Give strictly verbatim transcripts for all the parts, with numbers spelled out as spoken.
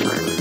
Sorry.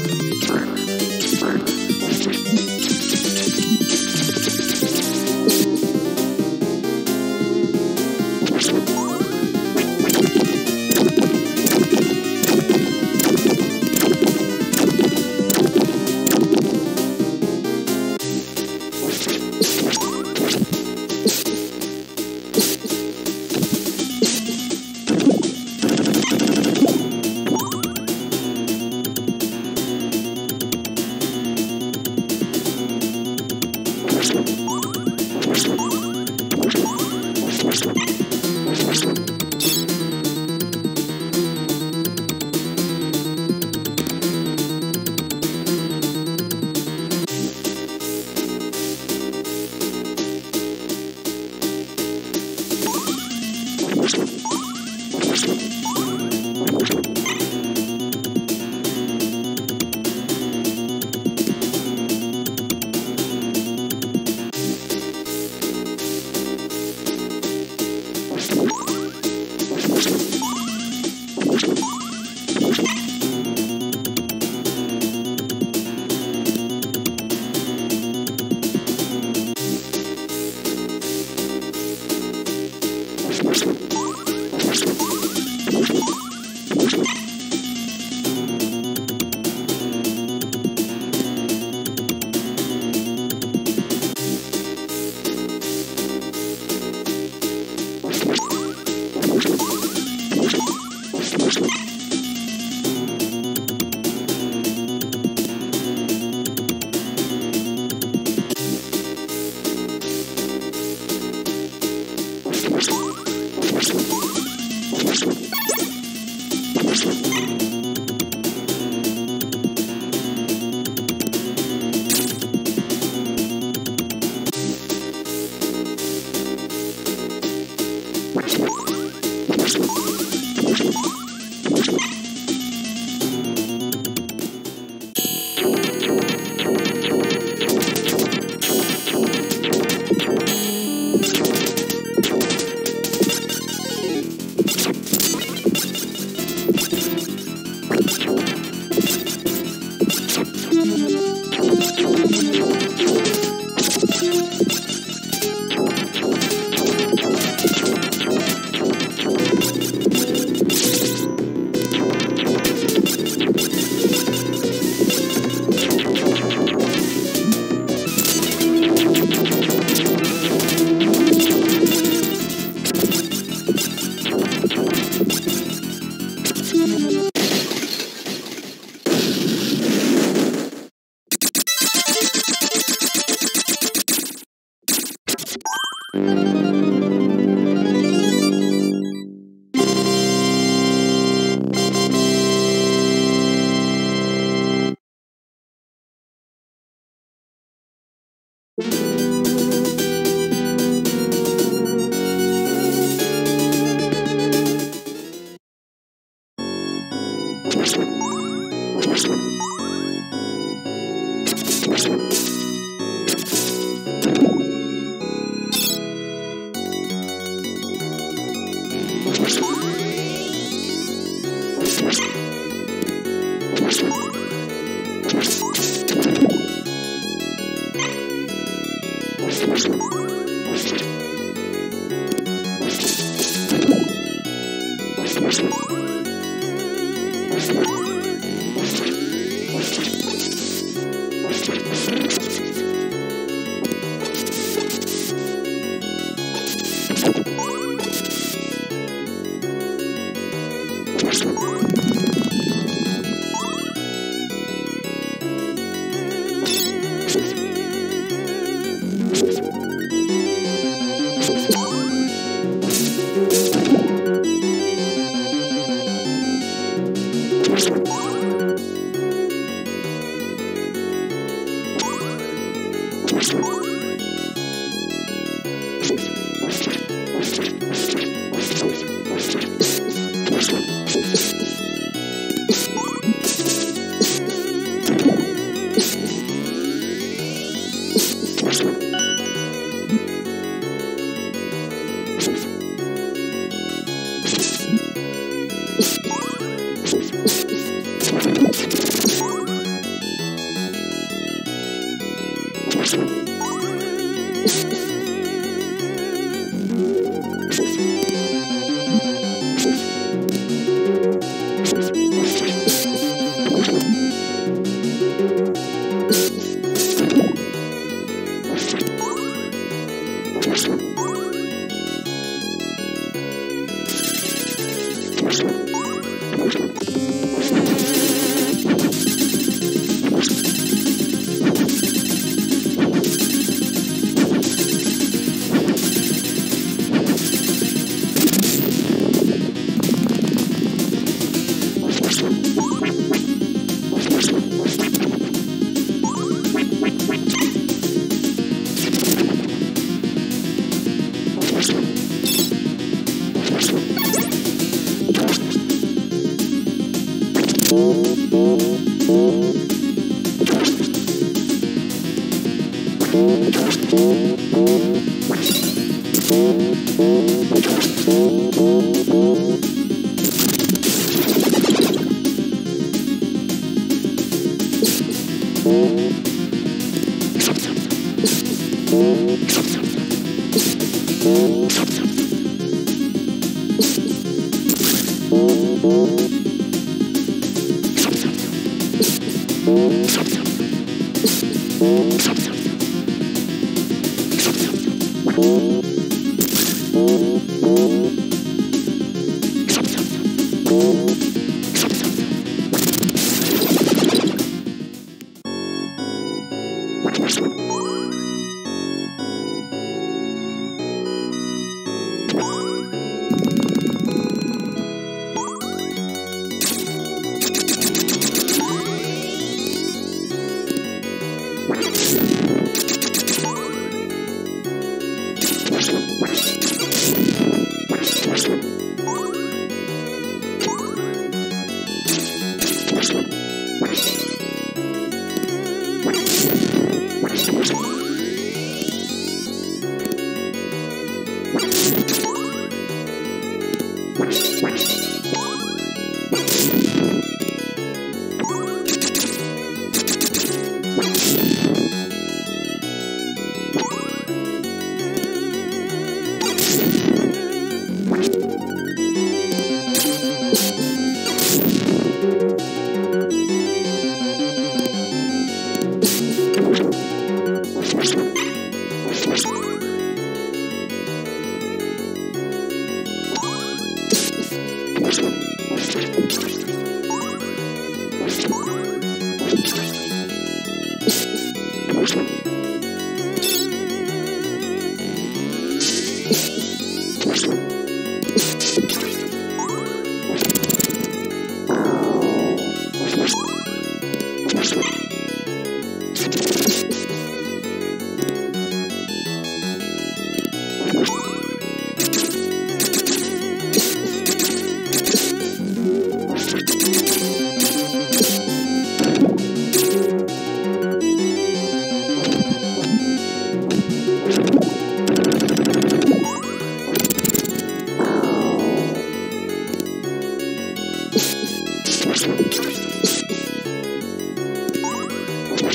Thank you.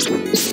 We'll be right back.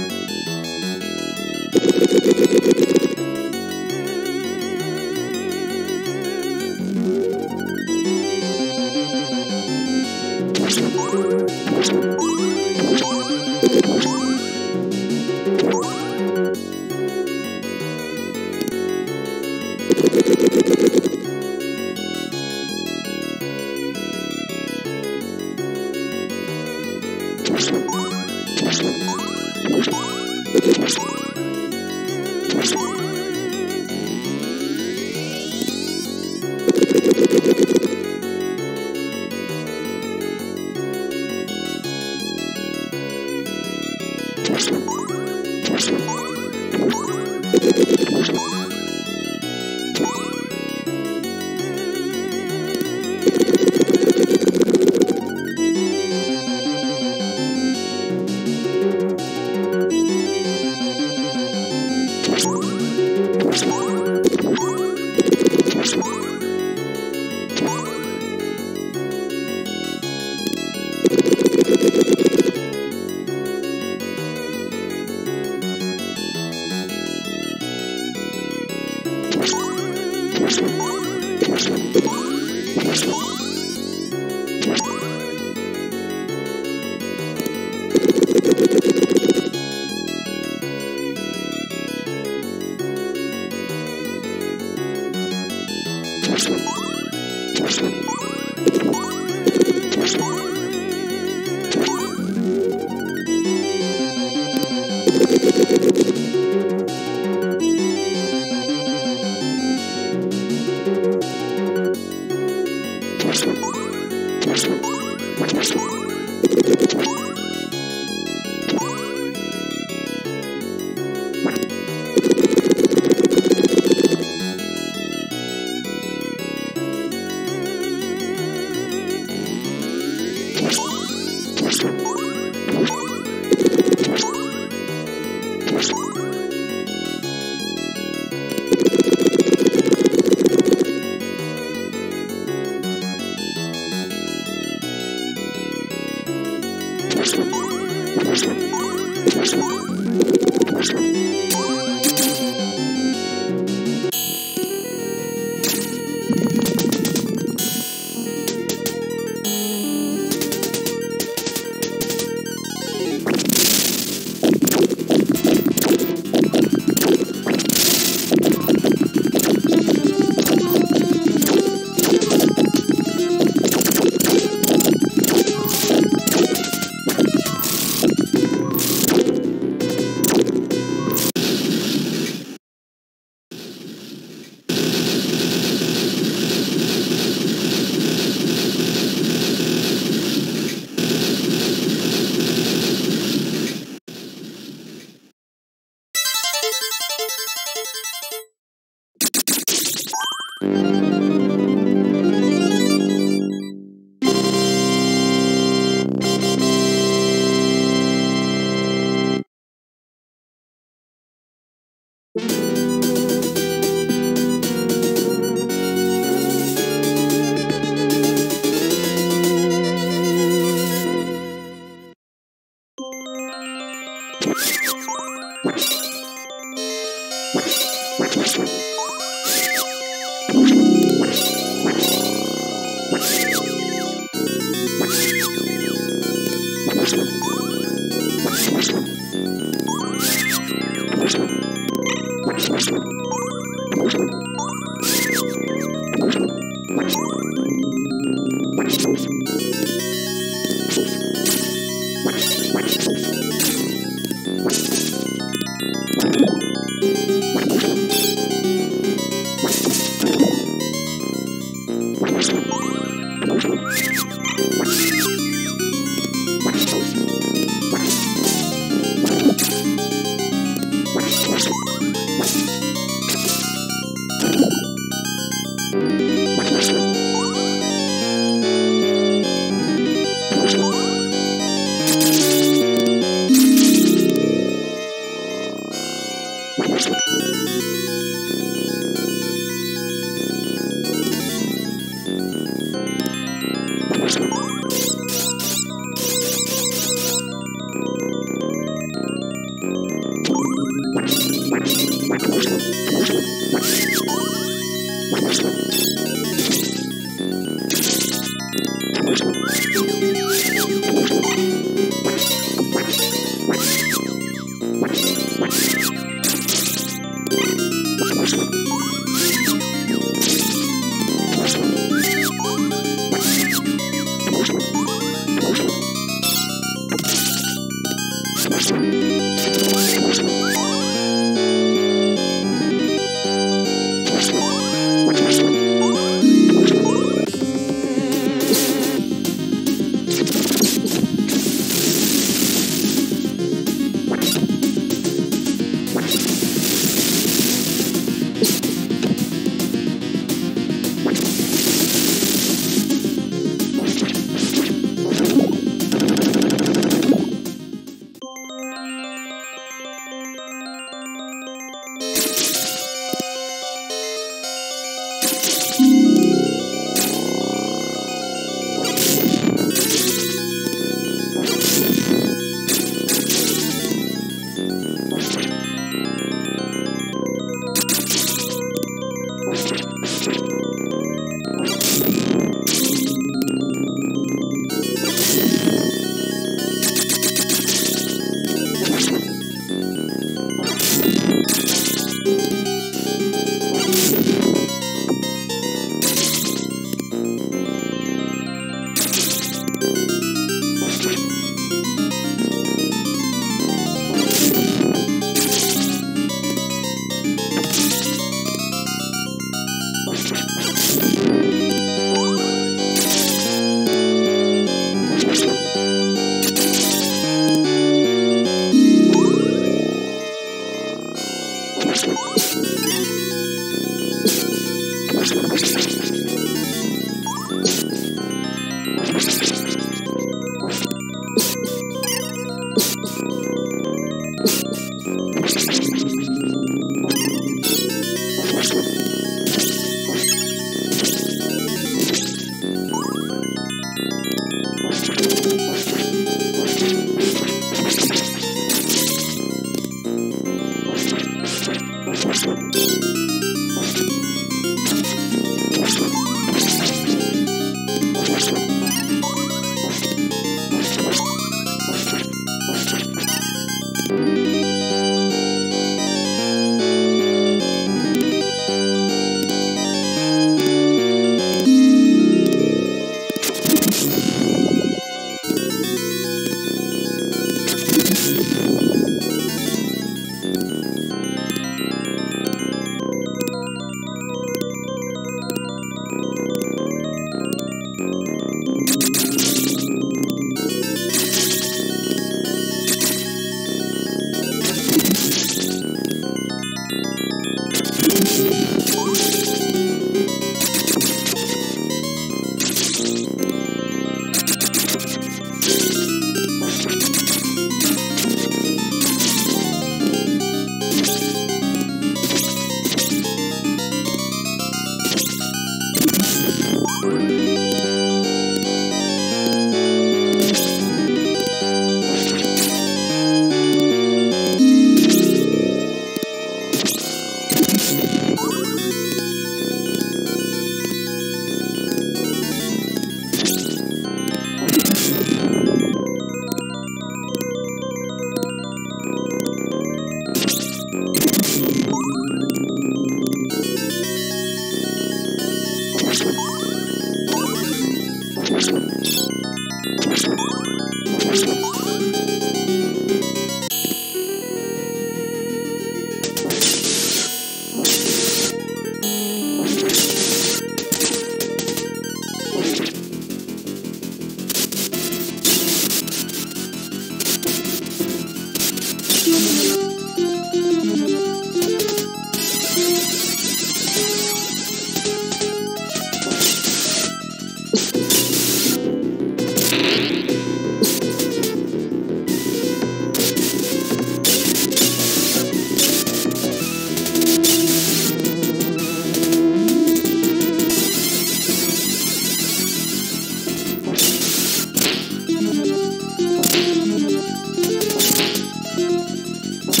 What?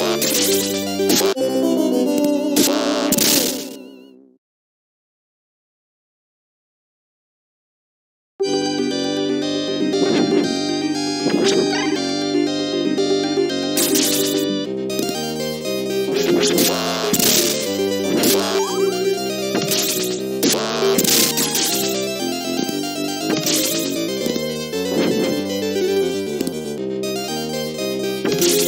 Bye. Thank you.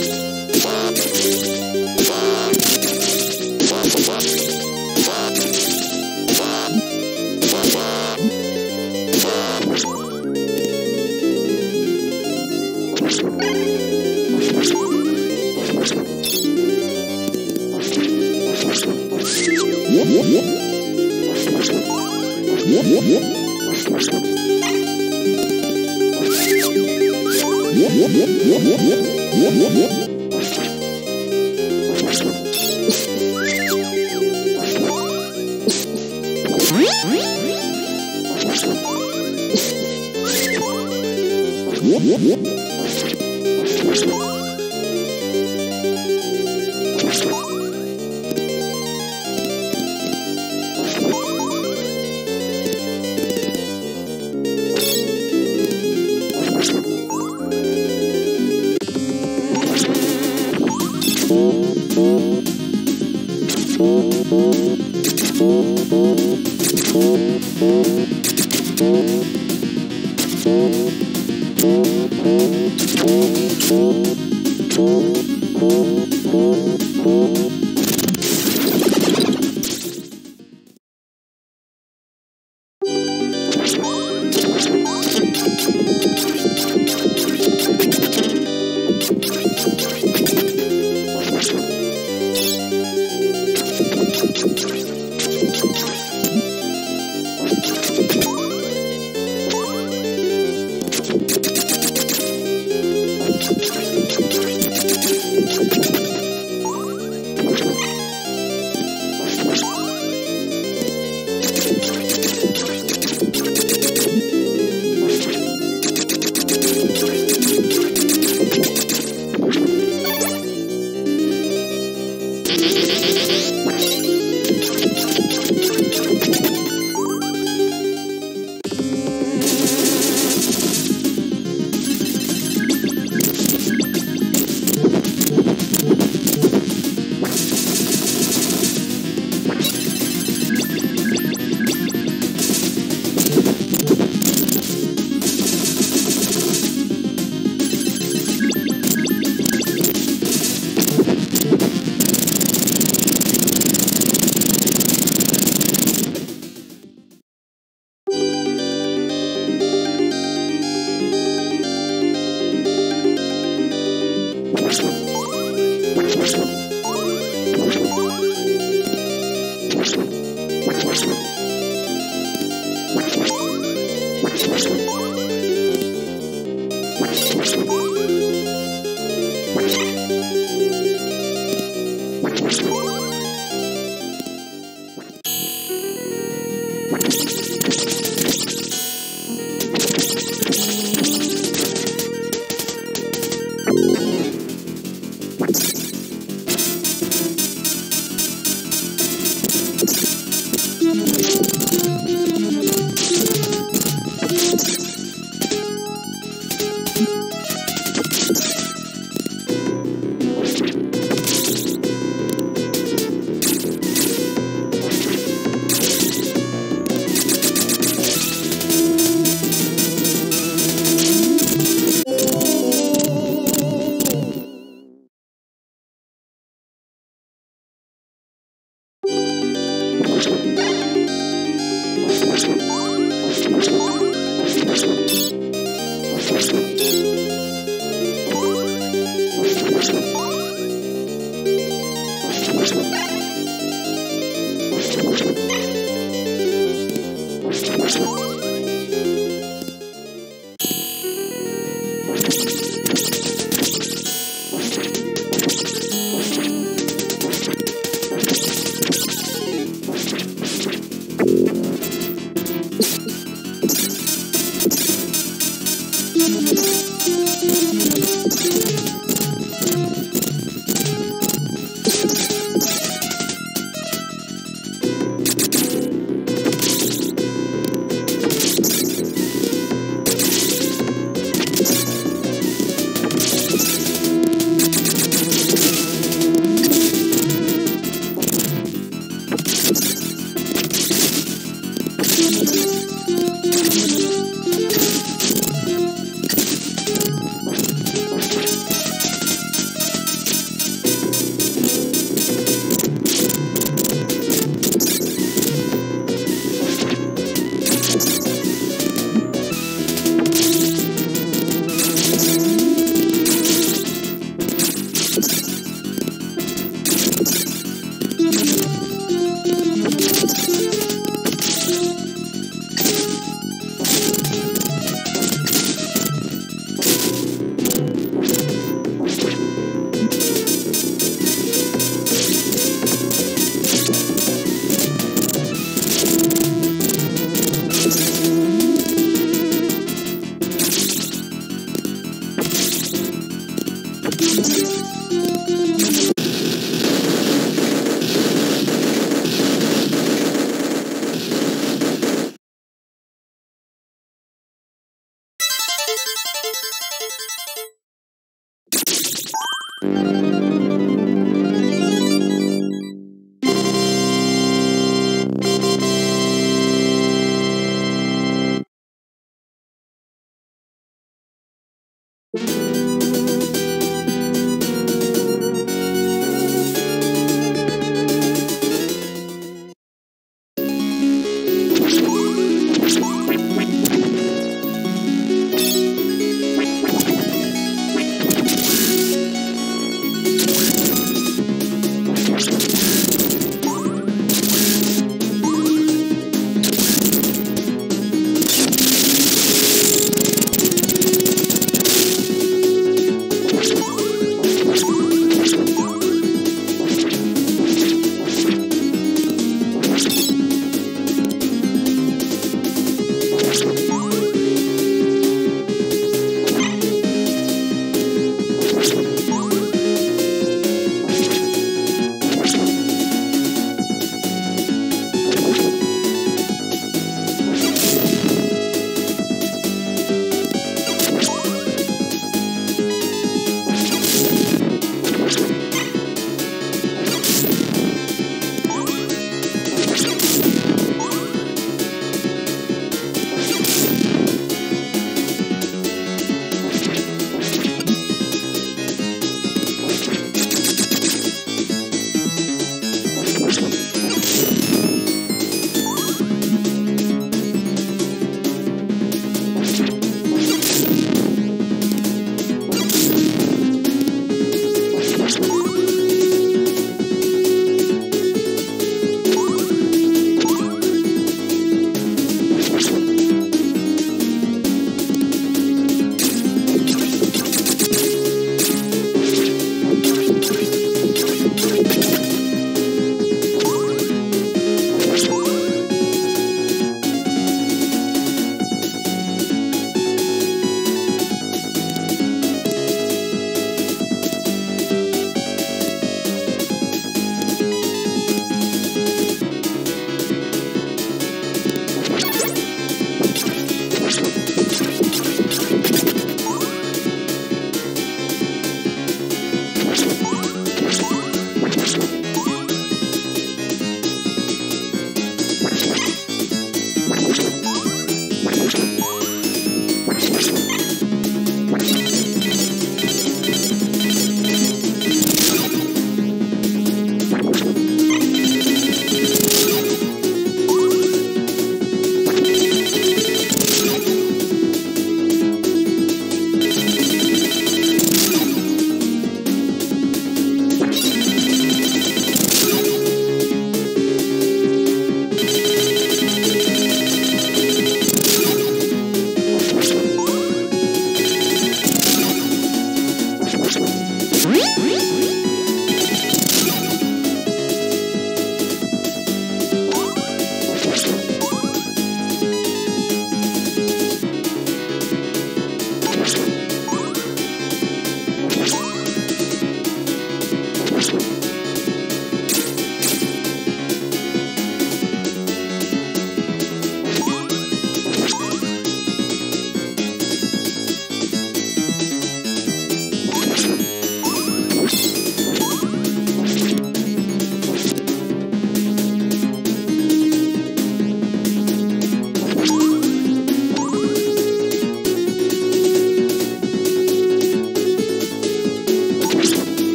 You